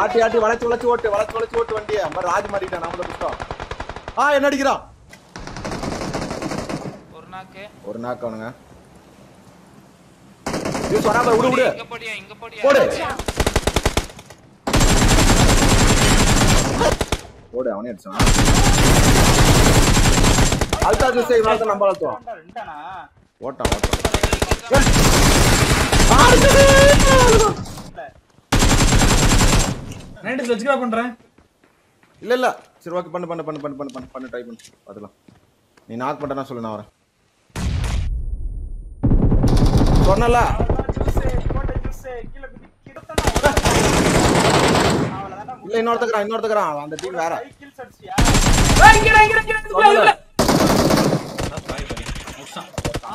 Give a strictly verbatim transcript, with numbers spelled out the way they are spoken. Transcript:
ஆட்டி ஆட்டி வளைச்சு வளைச்சு ஓட்டு வளைச்சு வளைச்சு ஓட்டு வண்டியே நம்ம ராஜ் மாறிட்டான் நம்மள குஸ்டம் ஆ என்ன அடிக்குறான் ஒரு நாக்கே ஒரு நாக்க அவனுங்க நீ சொன்னா பா விடு விடு இங்க போடியா இங்க போடியா ஓடு ஓடு அவனே அடிச்சான் அல்தா ஜுசே இவன்ட நம்ம அல்தா ரெண்டானா ஓட்டா ஓட்டா ஆடுது ரெண்டு லெட்ஸ்கா பண்றேன் இல்ல இல்ல சரி ஓகே பண்ணு பண்ணு பண்ணு பண்ணு பண்ணு பண்ணு ட்ரை பண்ணு பாக்கலாம் நீ நாக் பண்றேன்னா சொல்லு நான் வரேன் சொன்னல ஜூஸே கோட்டை ஜூஸே கீழ கிடத்தனா அவளதானா இல்ல இன்னொருத்தக்கற இன்னொருத்தக்கற அந்த டீம் வேற கில் சட்சியா ஏய் இங்க இங்க இங்க நான் ஃபைட் பண்ணேன் முக்ஸா